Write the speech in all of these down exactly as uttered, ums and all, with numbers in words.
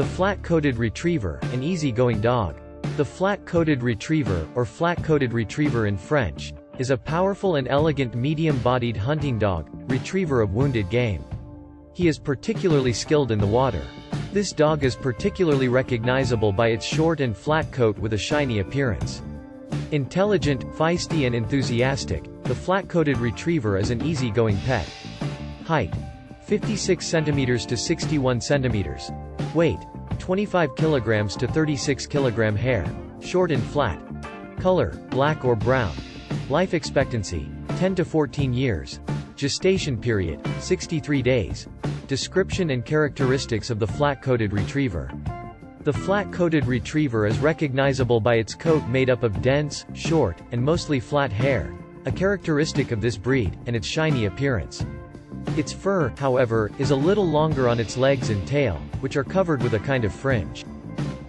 The Flat-Coated Retriever, an easy-going dog. The Flat-Coated Retriever, or Flat-Coated Retriever in French, is a powerful and elegant medium-bodied hunting dog, retriever of wounded game. He is particularly skilled in the water. This dog is particularly recognizable by its short and flat coat with a shiny appearance. Intelligent, feisty and enthusiastic, the Flat-Coated Retriever is an easy-going pet. Height: fifty-six centimeters to sixty-one centimeters. Weight: twenty-five kilograms to thirty-six kilograms. Hair: short and flat. Color: black or brown. Life expectancy: ten to fourteen years. Gestation period: sixty-three days. Description and characteristics of the Flat-Coated Retriever. The Flat-Coated Retriever is recognizable by its coat made up of dense, short, and mostly flat hair, a characteristic of this breed, and its shiny appearance. Its fur, however, is a little longer on its legs and tail, which are covered with a kind of fringe.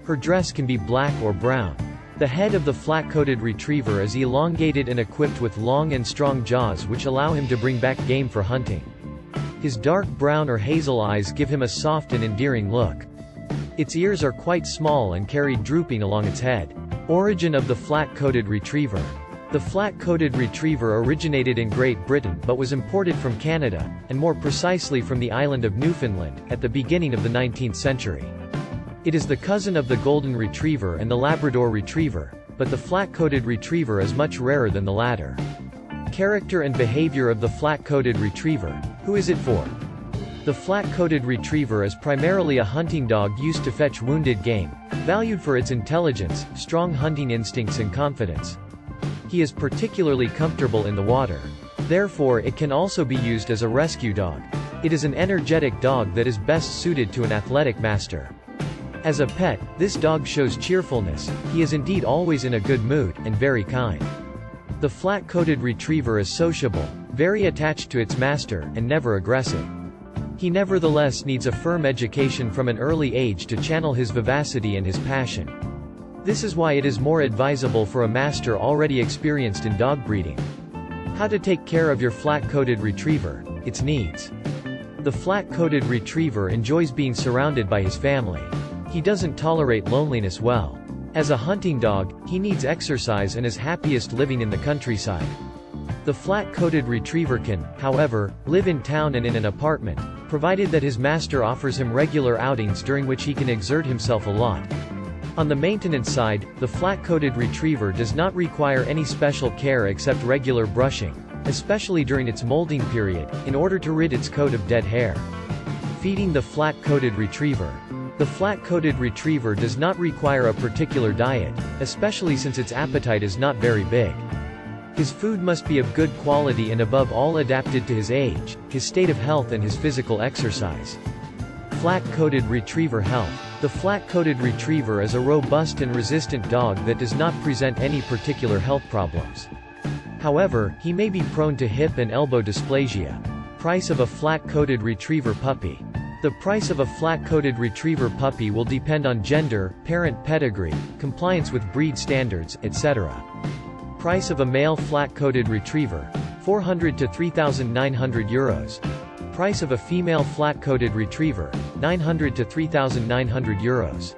Her dress can be black or brown. The head of the Flat-Coated Retriever is elongated and equipped with long and strong jaws which allow him to bring back game for hunting. His dark brown or hazel eyes give him a soft and endearing look. Its ears are quite small and carried drooping along its head. Origin of the Flat-Coated Retriever. The Flat-Coated Retriever originated in Great Britain but was imported from Canada, and more precisely from the island of Newfoundland, at the beginning of the nineteenth century. It is the cousin of the Golden Retriever and the Labrador Retriever, but the Flat-Coated Retriever is much rarer than the latter. Character and behavior of the Flat-Coated Retriever. Who is it for? The Flat-Coated Retriever is primarily a hunting dog used to fetch wounded game, valued for its intelligence, strong hunting instincts and confidence. He is particularly comfortable in the water. Therefore, it can also be used as a rescue dog. It is an energetic dog that is best suited to an athletic master. As a pet, this dog shows cheerfulness. He is indeed always in a good mood, and very kind. The Flat-Coated Retriever is sociable, very attached to its master, and never aggressive. He nevertheless needs a firm education from an early age to channel his vivacity and his passion. This is why it is more advisable for a master already experienced in dog breeding. How to take care of your Flat-Coated Retriever, its needs. The Flat-Coated Retriever enjoys being surrounded by his family. He doesn't tolerate loneliness well. As a hunting dog, he needs exercise and is happiest living in the countryside. The Flat-Coated Retriever can, however, live in town and in an apartment, provided that his master offers him regular outings during which he can exert himself a lot. On the maintenance side, the Flat-Coated Retriever does not require any special care except regular brushing, especially during its molting period, in order to rid its coat of dead hair. Feeding the Flat-Coated Retriever. The Flat-Coated Retriever does not require a particular diet, especially since its appetite is not very big. His food must be of good quality and above all adapted to his age, his state of health and his physical exercise. Flat-Coated Retriever health. The Flat-Coated Retriever is a robust and resistant dog that does not present any particular health problems. However, he may be prone to hip and elbow dysplasia. Price of a Flat-Coated Retriever puppy. The price of a Flat-Coated Retriever puppy will depend on gender, parent pedigree, compliance with breed standards, et cetera. Price of a male Flat-Coated Retriever, four hundred to three thousand nine hundred euros. Price of a female Flat-Coated Retriever, nine hundred to three thousand nine hundred euros.